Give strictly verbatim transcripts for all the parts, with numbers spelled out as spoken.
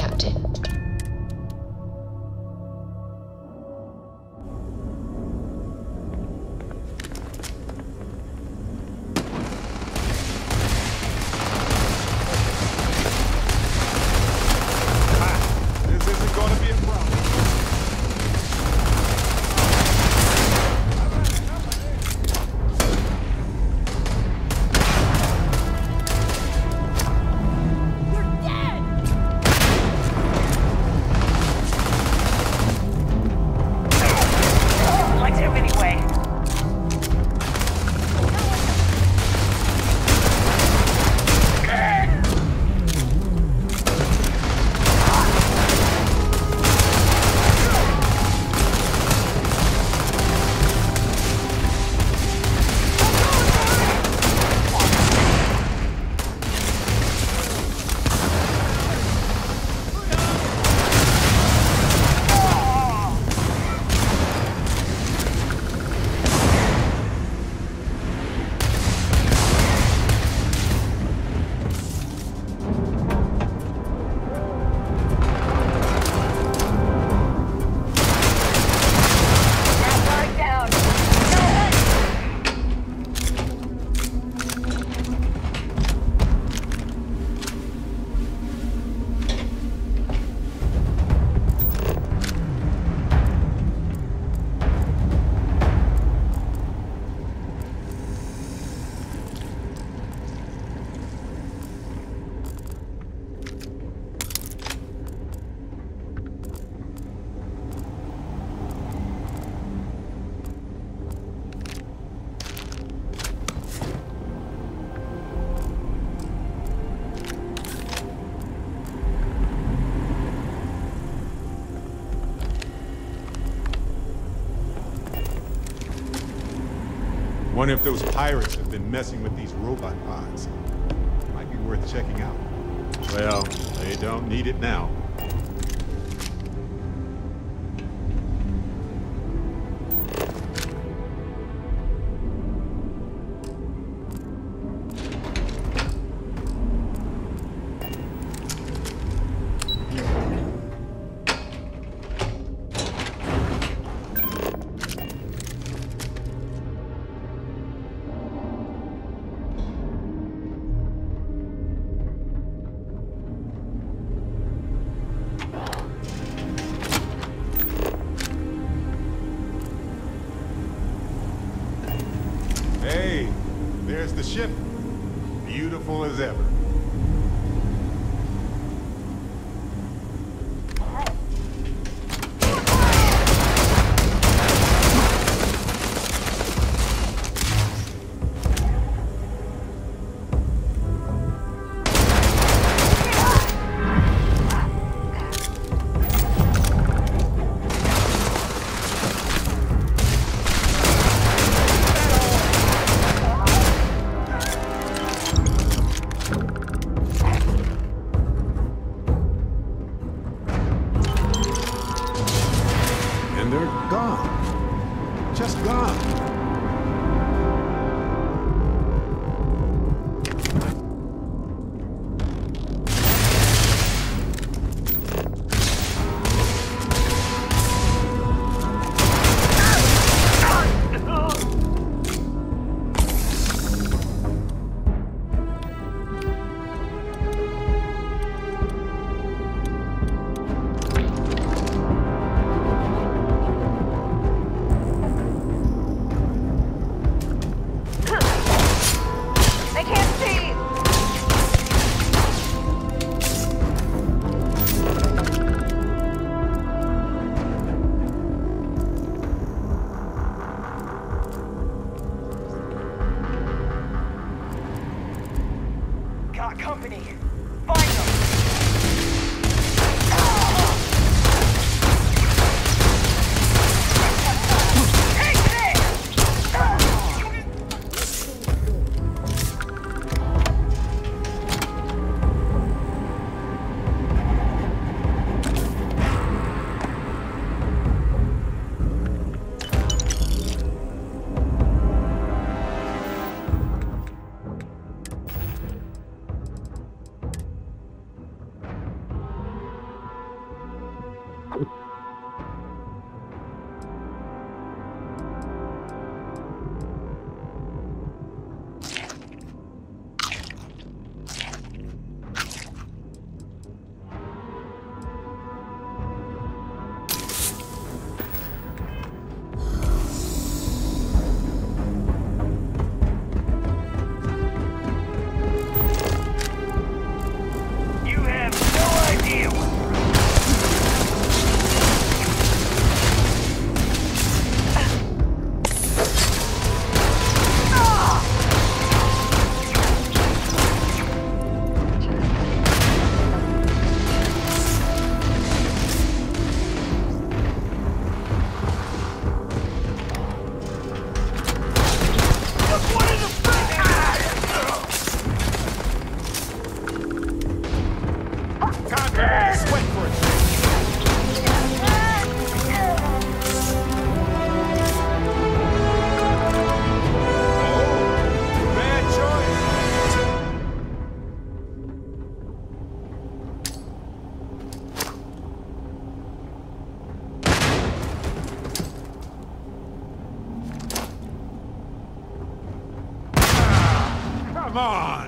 Captain. I wonder if those pirates have been messing with these robot pods. It might be worth checking out. Well, they don't need it now. There's the ship, beautiful as ever. Come on!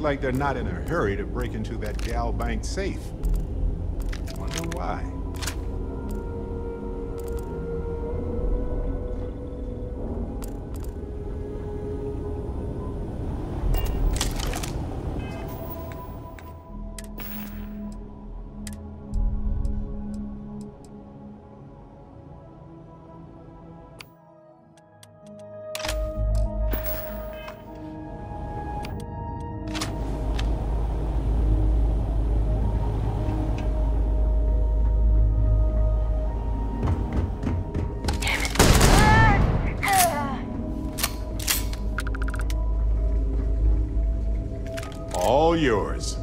Like they're not in a hurry to break into that Gal Bank safe. Wonder why. Yours.